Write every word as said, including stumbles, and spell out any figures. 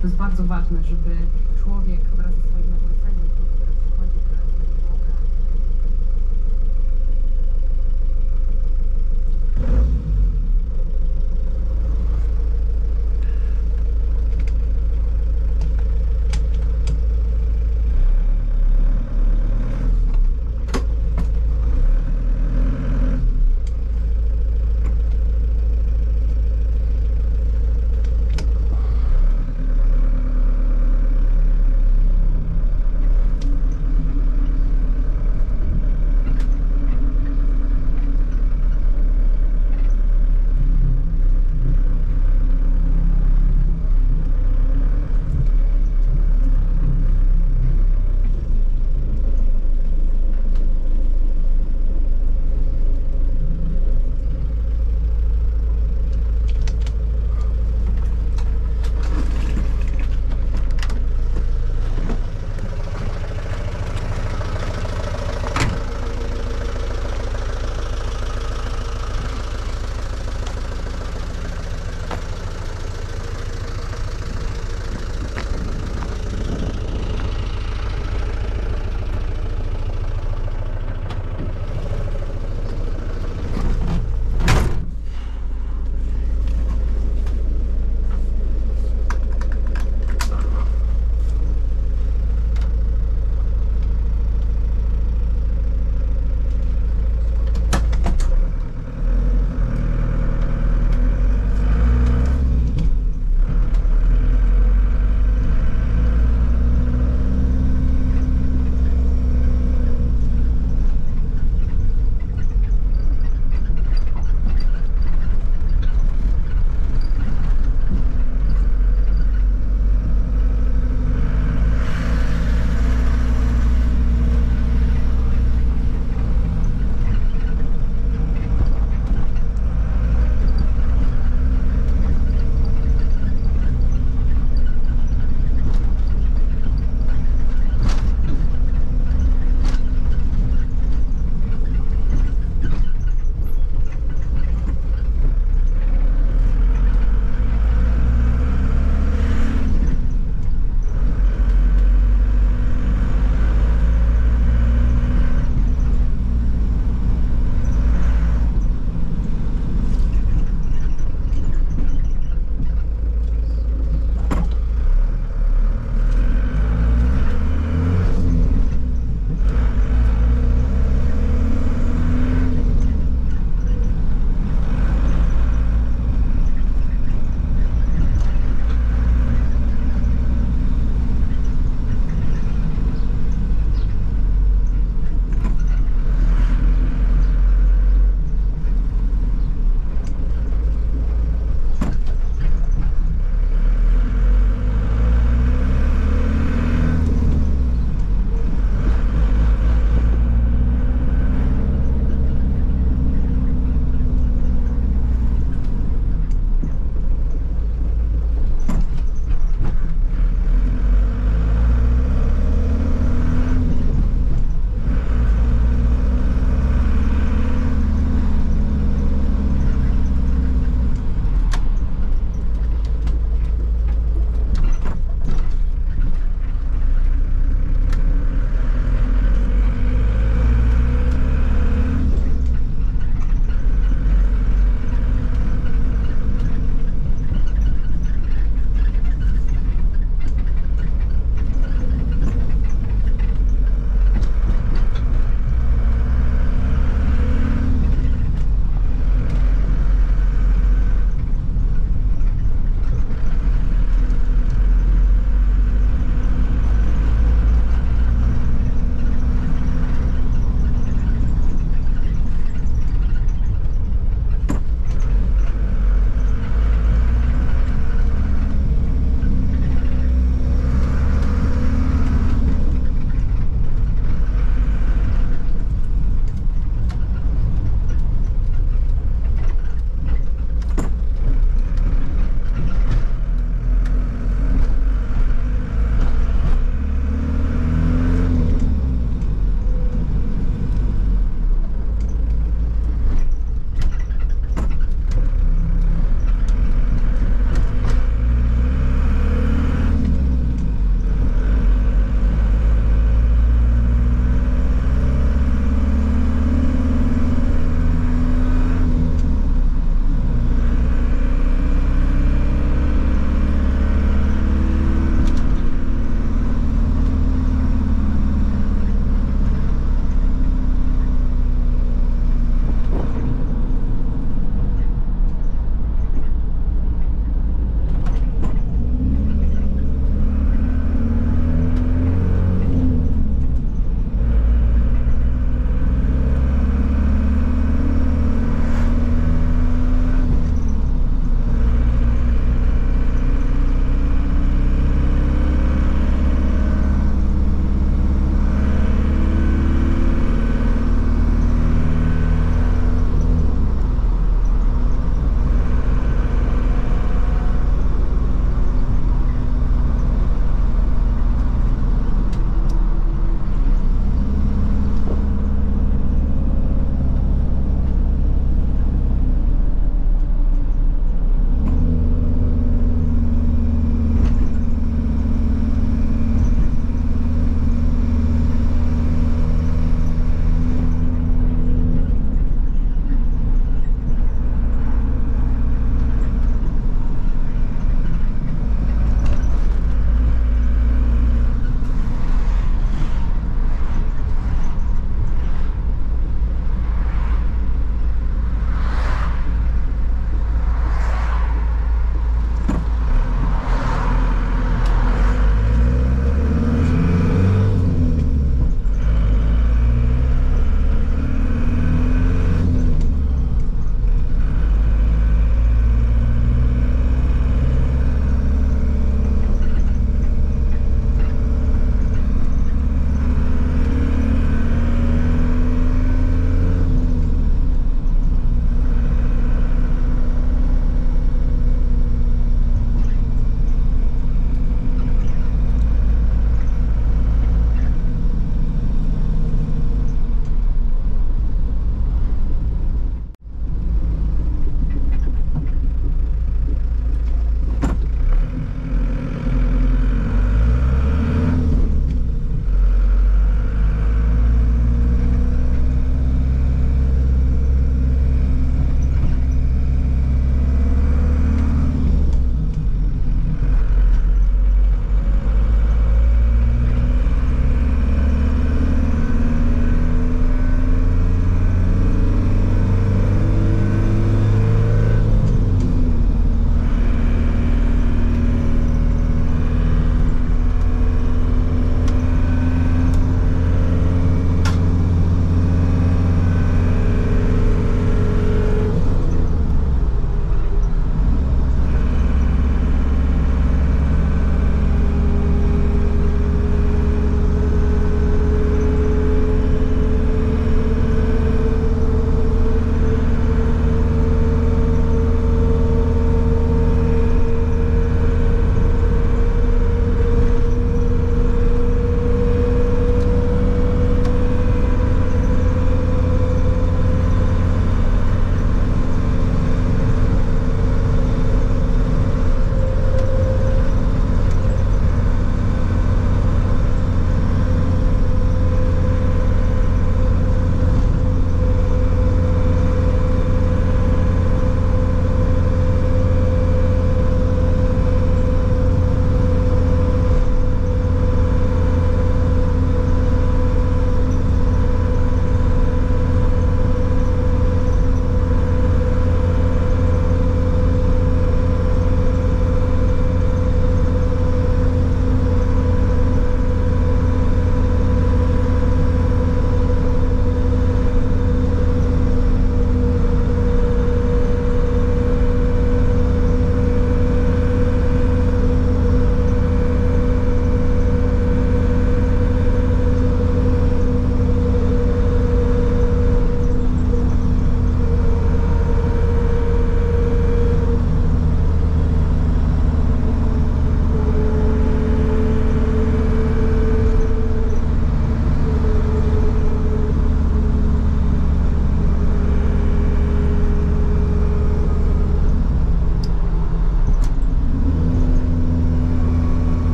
To jest bardzo ważne, żeby człowiek wraz z